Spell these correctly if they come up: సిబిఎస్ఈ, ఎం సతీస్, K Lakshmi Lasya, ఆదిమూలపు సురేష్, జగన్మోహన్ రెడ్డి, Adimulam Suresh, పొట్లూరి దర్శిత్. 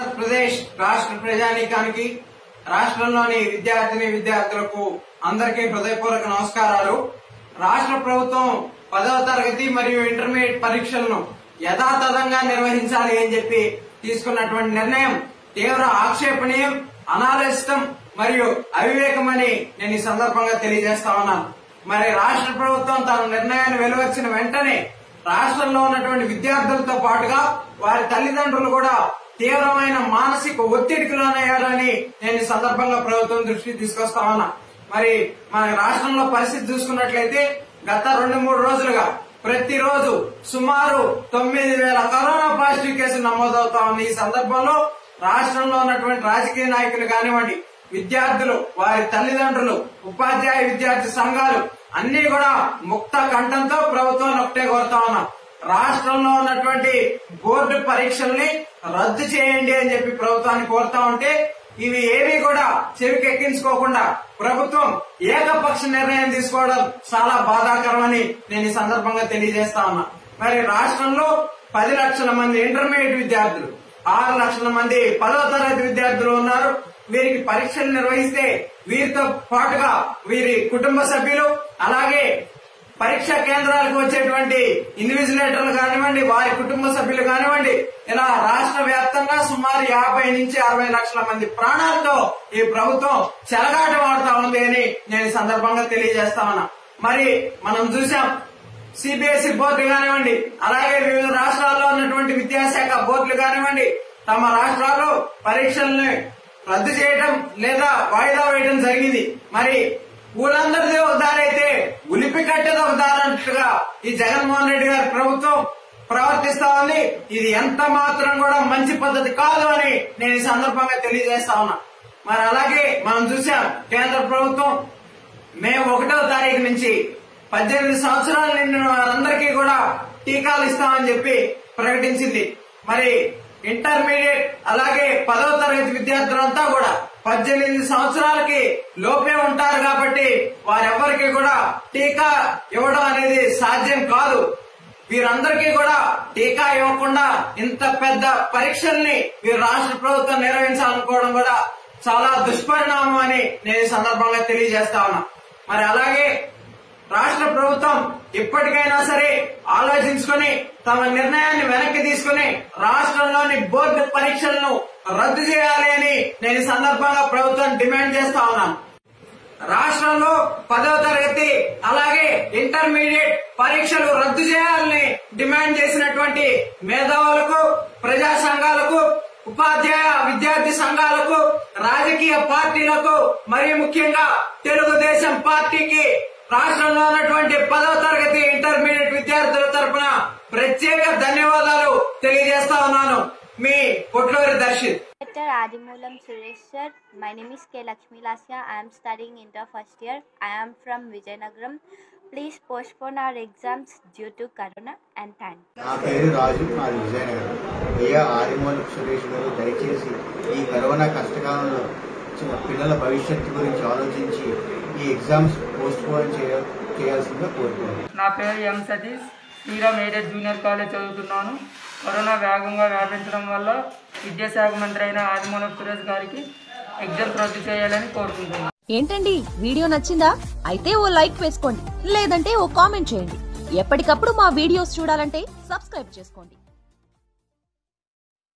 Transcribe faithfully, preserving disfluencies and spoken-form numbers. ఆంధ్రప్రదేశ్ రాష్ట్ర ప్రజానీకానికి, రాష్ట్రంలోని విద్యార్థిని విద్యార్థులకు అందరికీ హృదయపూర్వక నమస్కారాలు. రాష్ట్ర ప్రభుత్వం పదవ తరగతి మరియు ఇంటర్మీడియట్ పరీక్షలను యథాతథంగా నిర్వహించాలి అని చెప్పి తీసుకున్నటువంటి నిర్ణయం తీవ్ర ఆక్షేపణీయం, అనాలోచితం మరియు అవివేకం అని నేను ఈ సందర్భంగా తెలియజేస్తా ఉన్నాను. మరి రాష్ట్ర ప్రభుత్వం తన నిర్ణయాన్ని వెలువచ్చిన వెంటనే రాష్ట్రంలో ఉన్నటువంటి విద్యార్థులతో పాటుగా వారి తల్లిదండ్రులు కూడా తీవ్రమైన మానసిక ఒత్తిడికి లోనయ్యారని నేను ఈ సందర్భంగా ప్రభుత్వం దృష్టికి తీసుకొస్తా ఉన్నా. మరి మన రాష్ట్రంలో పరిస్థితి చూసుకున్నట్లయితే గత రెండు మూడు రోజులుగా ప్రతిరోజు సుమారు తొమ్మిది వేల కరోనా పాజిటివ్ కేసులు నమోదవుతా ఉన్నాయి. ఈ సందర్భంలో రాష్ట్రంలో ఉన్నటువంటి రాజకీయ నాయకులు కానివ్వండి, విద్యార్థులు, వారి తల్లిదండ్రులు, ఉపాధ్యాయ విద్యార్థి సంఘాలు అన్ని కూడా ముక్త కంఠంతో ప్రభుత్వాన్ని ఒకటే కోరుతా ఉన్నాం. రాష్ట్రంలో ఉన్నటువంటి బోర్డు పరీక్షల్ని రద్దు చేయండి అని చెప్పి ప్రభుత్వాన్ని కోరుతా ఉంటే ఇవి ఏవి కూడా చెవికెక్కించుకోకుండా ప్రభుత్వం ఏకపక్ష నిర్ణయం తీసుకోవడం చాలా బాధాకరం అని నేను ఈ సందర్భంగా తెలియజేస్తా ఉన్నా. మరి రాష్ట్రంలో పది లక్షల మంది ఇంటర్మీడియట్ విద్యార్థులు, ఆరు లక్షల మంది పదో తరగతి విద్యార్థులు ఉన్నారు. వీరికి పరీక్షలు నిర్వహిస్తే వీరితో పాటుగా వీరి కుటుంబ సభ్యులు, అలాగే పరీక్షా కేంద్రాలకు వచ్చేటువంటి ఇన్విజిలేటర్లు కానివ్వండి, వారి కుటుంబ సభ్యులు కానివ్వండి, ఇలా రాష్ట్ర వ్యాప్తంగా సుమారు యాభై నుంచి అరవై లక్షల మంది ప్రాణాలతో ఈ ప్రభుత్వం చెలగాట వాడుతా ఉంది అని నేను ఈ సందర్భంగా తెలియజేస్తా ఉన్నా. మరి మనం చూసాం, సిబిఎస్ఈ బోర్డులు కానివ్వండి, అలాగే వివిధ రాష్ట్రాల్లో ఉన్నటువంటి విద్యాశాఖ బోర్డులు కానివ్వండి, తమ రాష్ట్రాల్లో పరీక్షల్ని రద్దు చేయడం లేదా వాయిదా వేయడం జరిగింది. మరి ఊరందరిది ఒక దారైతే ఉలిపి కట్టేది ఒక దారన్నట్టుగా ఈ జగన్మోహన్ రెడ్డి గారి ప్రభుత్వం ప్రవర్తిస్తా ఉంది. ఇది ఎంత మాత్రం కూడా మంచి పద్ధతి కాదు అని నేను ఈ సందర్భంగా తెలియజేస్తా ఉన్నా. మరి అలాగే మనం చూసాం, కేంద్ర ప్రభుత్వం మే ఒకటో తారీఖు నుంచి పద్దెనిమిది సంవత్సరాలు నిండిన వారందరికీ కూడా టీకాలు ఇస్తామని చెప్పి ప్రకటించింది. మరి ఇంటర్మీడియట్ అలాగే పదవ తరగతి విద్యార్థులంతా కూడా పద్దెనిమిది సంవత్సరాలకి లోపే ఉంటారు కాబట్టి వారెవ్వరికి కూడా టీకా ఇవ్వడం అనేది సాధ్యం కాదు. వీరందరికీ కూడా టీకా ఇవ్వకుండా ఇంత పెద్ద పరీక్షల్ని వీరు రాష్ట్ర ప్రభుత్వం నిర్వహించాలనుకోవడం కూడా చాలా దుష్పరిణామం అని నేను ఈ సందర్భంగా తెలియజేస్తా ఉన్నా. మరి అలాగే రాష్ట్ర ప్రభుత్వం ఇప్పటికైనా సరే ఆలోచించుకుని తమ నిర్ణయాన్ని వెనక్కి తీసుకుని రాష్ట్రంలోని బోర్డు పరీక్షలను రద్దు చేయాలి అని నేను ఈ సందర్భంగా ప్రభుత్వాన్ని డిమాండ్ చేస్తా ఉన్నాను. రాష్ట్రంలో పదవ తరగతి అలాగే ఇంటర్మీడియట్ పరీక్షలు రద్దు చేయాలని డిమాండ్ చేసినటువంటి మేధావులకు, ప్రజా సంఘాలకు, ఉపాధ్యాయ విద్యార్థి సంఘాలకు, రాజకీయ పార్టీలకు, మరీ ముఖ్యంగా తెలుగుదేశం పార్టీకి రాష్ట్రంలో ఉన్నటువంటి పదవ తరగతి ఇంటర్మీడియట్ విద్యార్థుల తరఫున ప్రత్యేక ధన్యవాదాలు తెలియజేస్తా ఉన్నాను. మీ పొట్లూరి దర్శిత్. Director Adimulam Suresh sir, my name is K Lakshmi Lasya. I am studying in the first year. I am from Vijayanagaram. Please postpone our exams due to corona and thank. నా పేరు రాజు, మాది విజయనగరం. అయ్యా ఆదిమూలపు సురేష్ గారు, దయచేసి ఈ కరోనా కష్టకాలంలో పిల్లల భవిష్యత్తు గురించి ఆలోచించి ఈ ఎగ్జామ్స్ పోస్ట్పోన్ చేయాల్సిందిగా కోరుతున్నాను. నా పేరు ఎం సతీస్, Sriram area junior college చదువుతున్నాను. కరోనా వేగంగా వ్యాపించడం వల్ల విద్యాశాఖ మంత్రి అయిన ఆదిమూలపు సురేష్ గారికి ఎగ్జామ్స్ రద్దు చేయాలని కోరుకుంటున్నాను. ఏంటండి, వీడియో నచ్చిందా? అయితే ఓ లైక్ వేసుకోండి, లేదంటే ఓ కామెంట్ చేయండి. ఎప్పటికప్పుడు మా వీడియోస్ చూడాలంటే సబ్స్క్రైబ్ చేసుకోండి.